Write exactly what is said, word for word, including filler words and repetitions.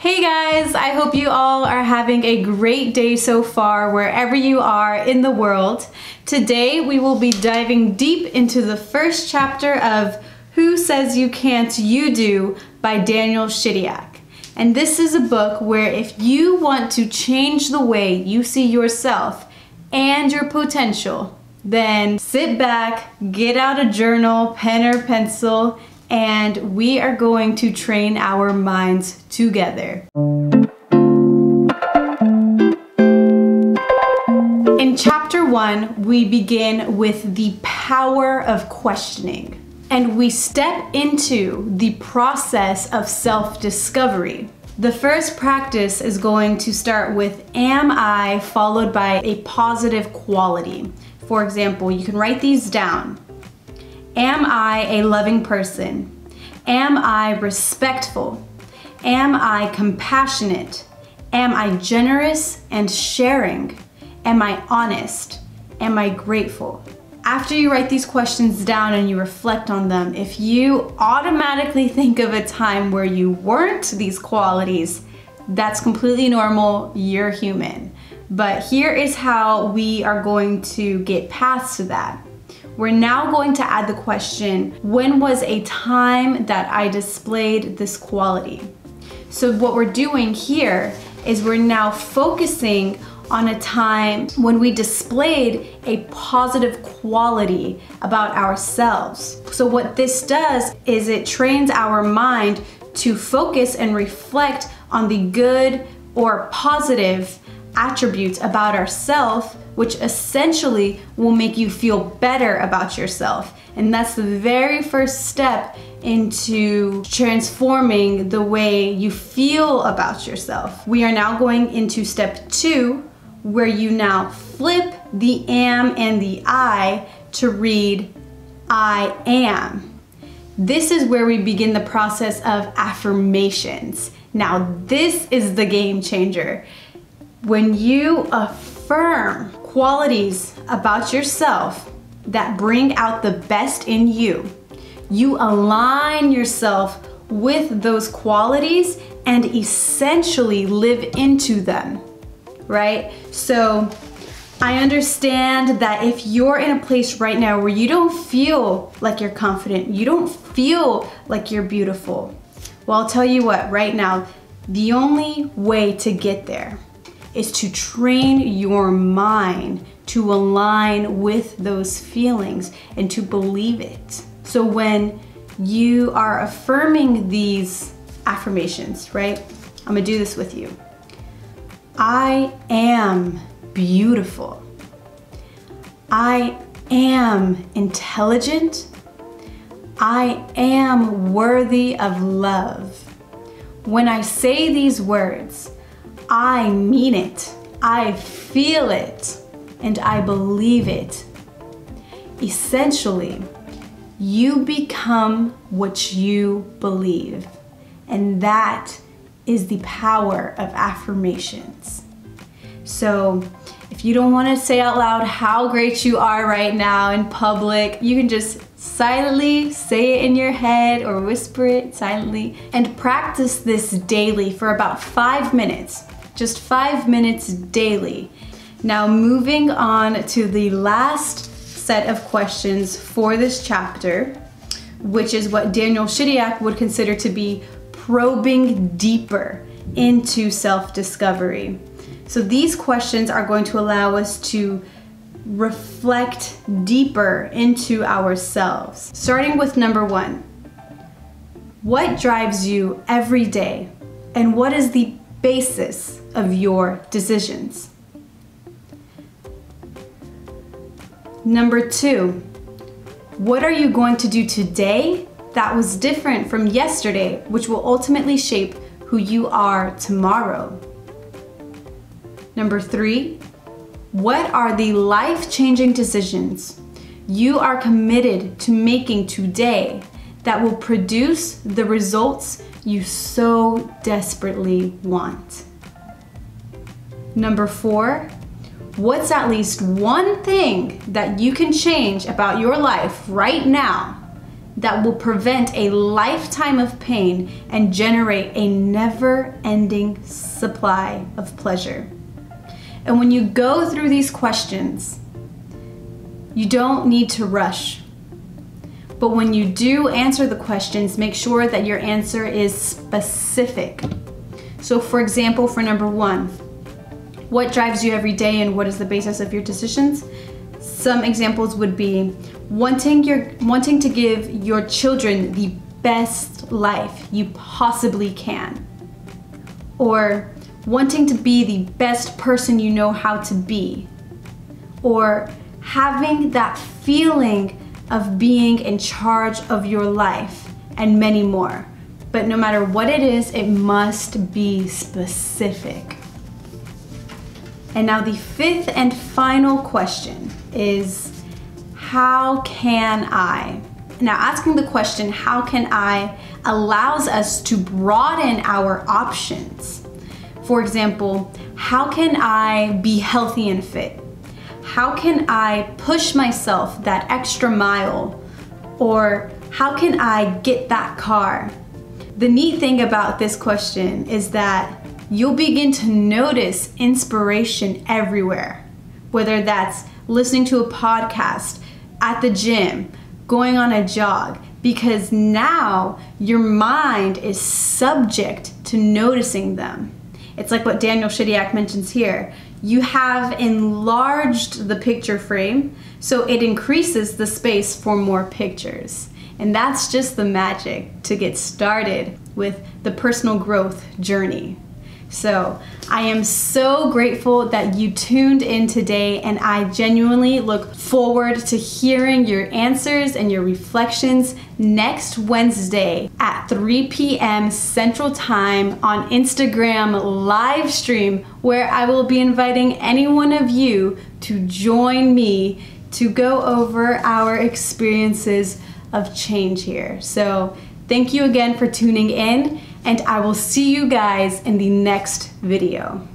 Hey guys, I hope you all are having a great day so far wherever you are in the world. Today we will be diving deep into the first chapter of Who Says You Can't You Do by Daniel Shidiak. And this is a book where if you want to change the way you see yourself and your potential, then sit back, get out a journal, pen or pencil, and we are going to train our minds together. In chapter one, we begin with the power of questioning, and we step into the process of self-discovery. The first practice is going to start with am I, followed by a positive quality. For example, you can write these down. Am I a loving person? Am I respectful? Am I compassionate? Am I generous and sharing? Am I honest? Am I grateful? After you write these questions down and you reflect on them, if you automatically think of a time where you weren't these qualities, that's completely normal, you're human. But here is how we are going to get past to that. We're now going to add the question, when was a time that I displayed this quality? So what we're doing here is we're now focusing on a time when we displayed a positive quality about ourselves. So what this does is it trains our mind to focus and reflect on the good or positive attributes about ourselves, which essentially will make you feel better about yourself. And that's the very first step into transforming the way you feel about yourself. We are now going into step two, where you now flip the am and the I to read I am. This is where we begin the process of affirmations. Now, this is the game changer. When you affirm qualities about yourself that bring out the best in you, you align yourself with those qualities and essentially live into them, right? So I understand that if you're in a place right now where you don't feel like you're confident, you don't feel like you're beautiful. Well, I'll tell you what, right now, the only way to get there is to train your mind to align with those feelings and to believe it. So when you are affirming these affirmations, right? I'm gonna do this with you. I am beautiful. I am intelligent. I am worthy of love. When I say these words, I mean it, I feel it, and I believe it. Essentially, you become what you believe, and that is the power of affirmations. So if you don't want to say out loud how great you are right now in public, you can just silently say it in your head or whisper it silently, and practice this daily for about five minutes. Just five minutes daily. Now moving on to the last set of questions for this chapter, which is what Daniel Shidiak would consider to be probing deeper into self-discovery. So these questions are going to allow us to reflect deeper into ourselves. Starting with number one, what drives you every day and what is the basis of your decisions? Number two, what are you going to do today that was different from yesterday, which will ultimately shape who you are tomorrow? Number three, what are the life-changing decisions you are committed to making today that will produce the results you so desperately want? Number four, what's at least one thing that you can change about your life right now that will prevent a lifetime of pain and generate a never-ending supply of pleasure. And when you go through these questions, you don't need to rush. But when you do answer the questions, make sure that your answer is specific. So for example, for number one, what drives you every day and what is the basis of your decisions? Some examples would be wanting your wanting to give your children the best life you possibly can, or wanting to be the best person you know how to be, or having that feeling of being in charge of your life, and many more. But no matter what it is, it must be specific. And now the fifth and final question is, how can I? Now asking the question, how can I, allows us to broaden our options. For example, how can I be healthy and fit? How can I push myself that extra mile? Or how can I get that car? The neat thing about this question is that you'll begin to notice inspiration everywhere, whether that's listening to a podcast, at the gym, going on a jog, because now your mind is subject to noticing them. It's like what Daniel Shidiak mentions here. You have enlarged the picture frame, so it increases the space for more pictures. And that's just the magic to get started with the personal growth journey. So I am so grateful that you tuned in today, and I genuinely look forward to hearing your answers and your reflections next Wednesday at three p m Central Time on Instagram live stream, where I will be inviting any one of you to join me to go over our experiences of change here. So thank you again for tuning in, and I will see you guys in the next video.